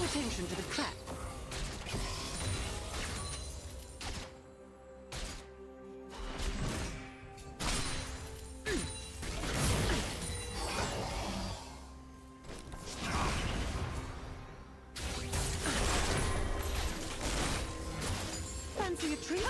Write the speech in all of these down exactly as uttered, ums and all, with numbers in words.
no attention to the crap. Fancy a tree?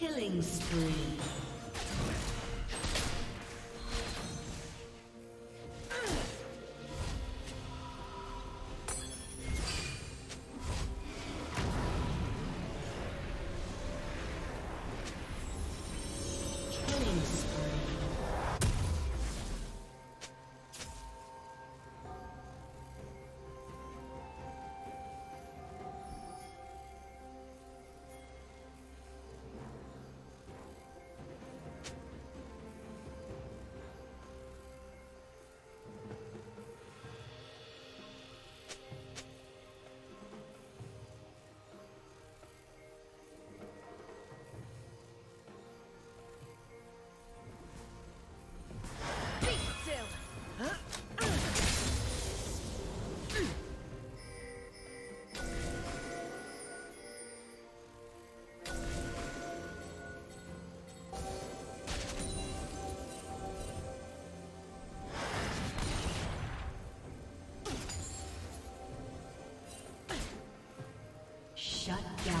Killing spree. Shut down.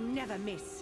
Never miss.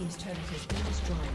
team's turret has been destroyed.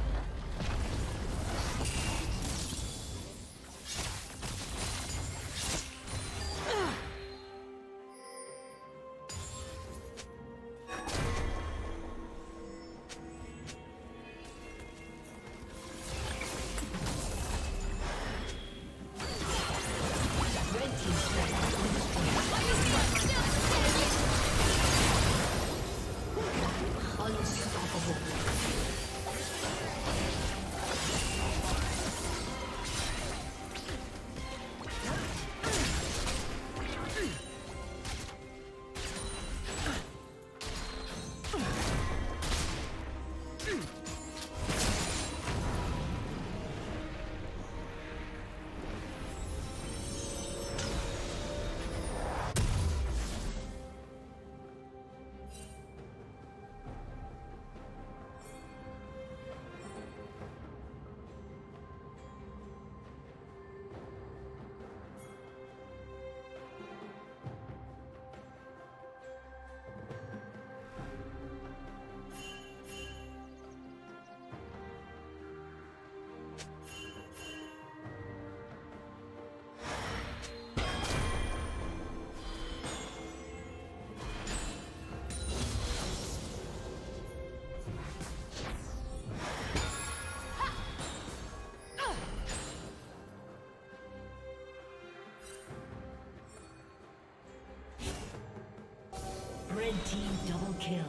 Red team double kill.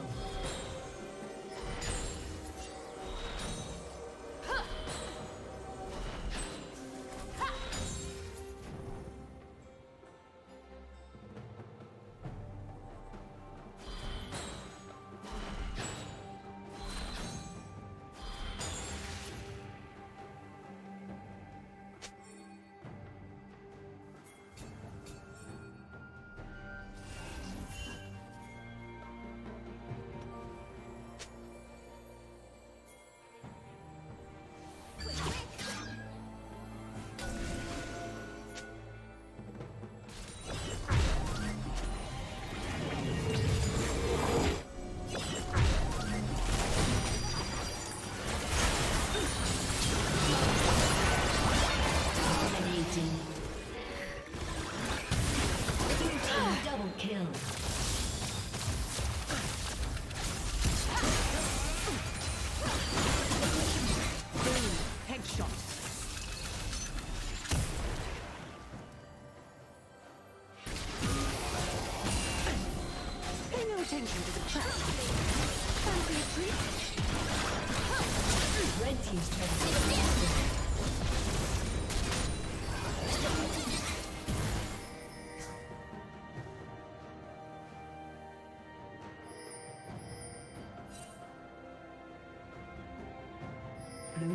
Blue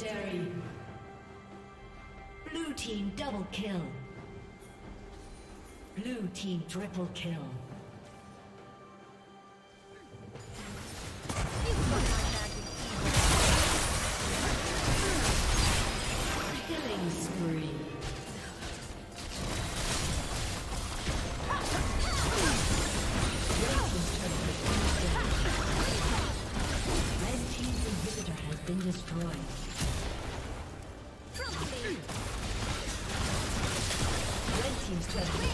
Legendary. Blue team double kill. Blue team triple kill. Killing spree. Red team's inhibitor has been destroyed. Red team's turret.